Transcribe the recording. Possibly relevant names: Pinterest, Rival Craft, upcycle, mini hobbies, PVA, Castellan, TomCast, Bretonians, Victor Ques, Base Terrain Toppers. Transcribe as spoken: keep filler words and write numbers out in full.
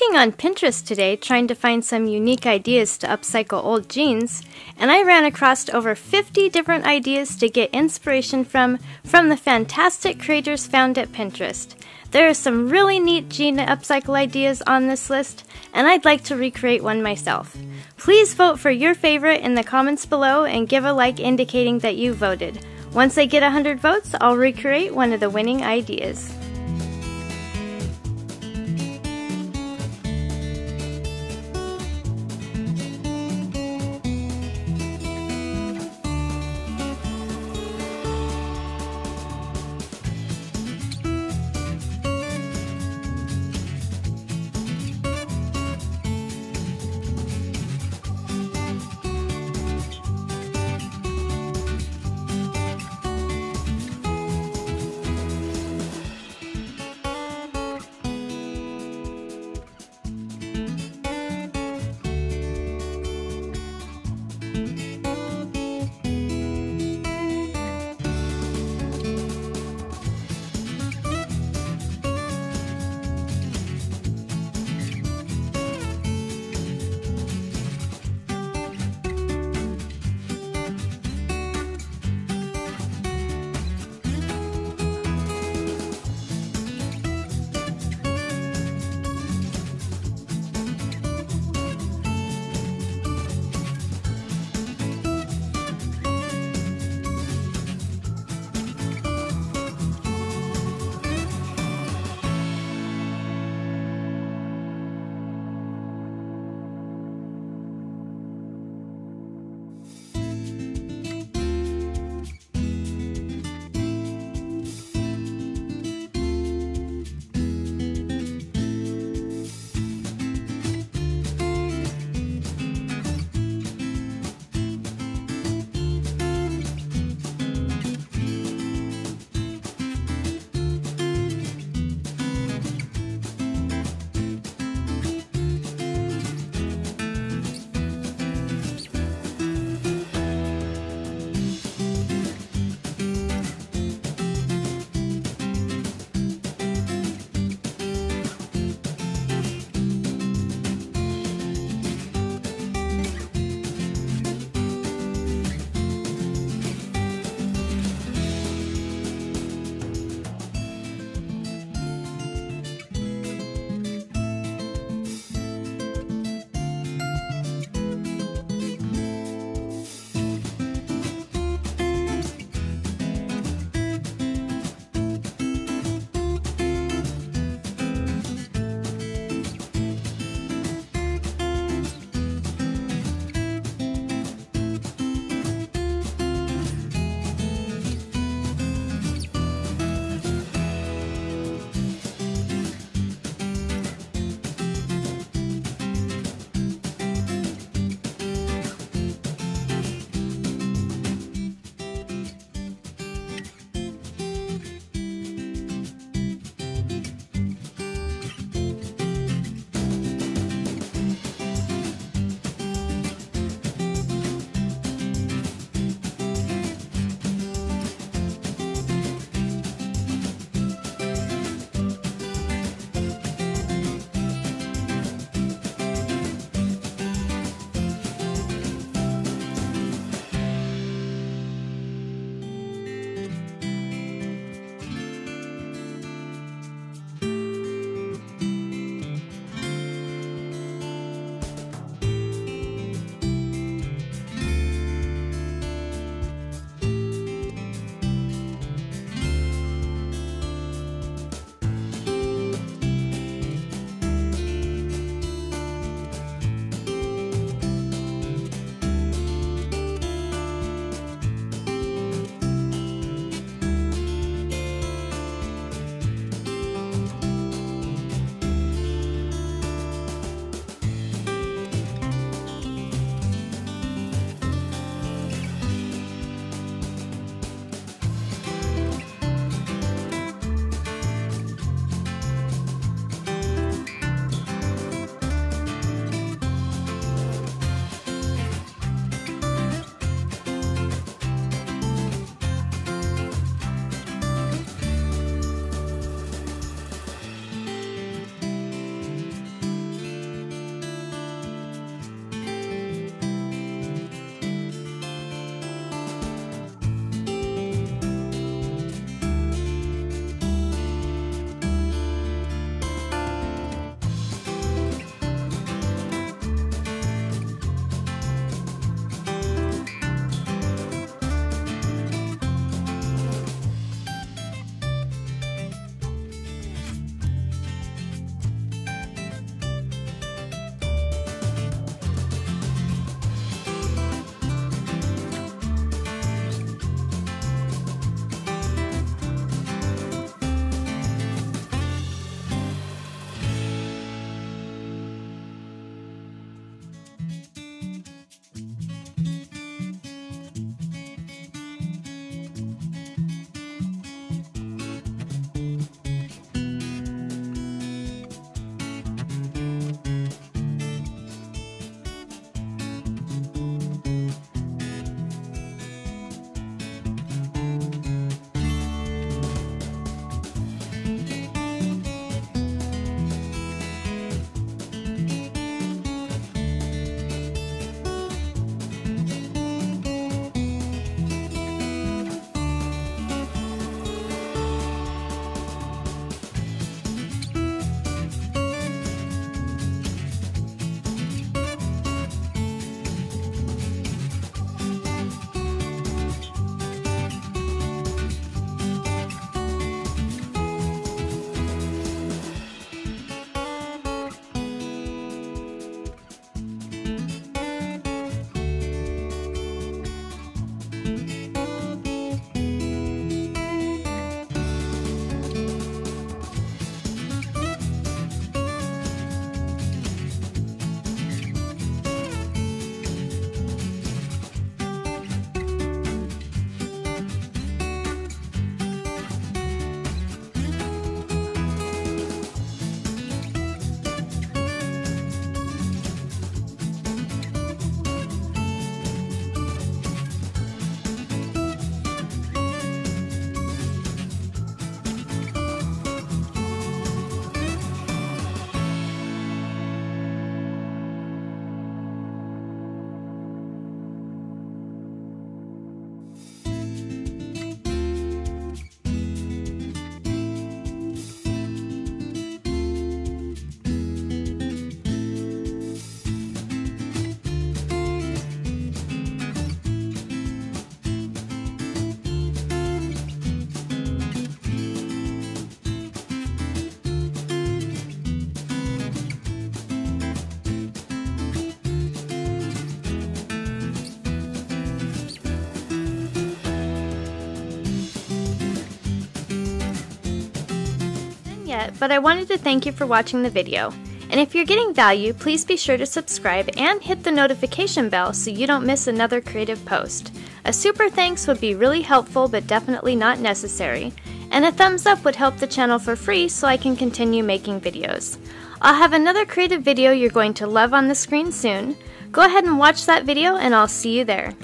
looking on Pinterest today trying to find some unique ideas to upcycle old jeans, and I ran across over fifty different ideas to get inspiration from from the fantastic creators found at Pinterest. There are some really neat jean upcycle ideas on this list, and I'd like to recreate one myself. Please vote for your favorite in the comments below and give a like indicating that you voted. Once I get one hundred votes, I'll recreate one of the winning ideas. But I wanted to thank you for watching the video. And if you're getting value, please be sure to subscribe and hit the notification bell so you don't miss another creative post. A super thanks would be really helpful but definitely not necessary. And a thumbs up would help the channel for free so I can continue making videos. I'll have another creative video you're going to love on the screen soon. Go ahead and watch that video and I'll see you there.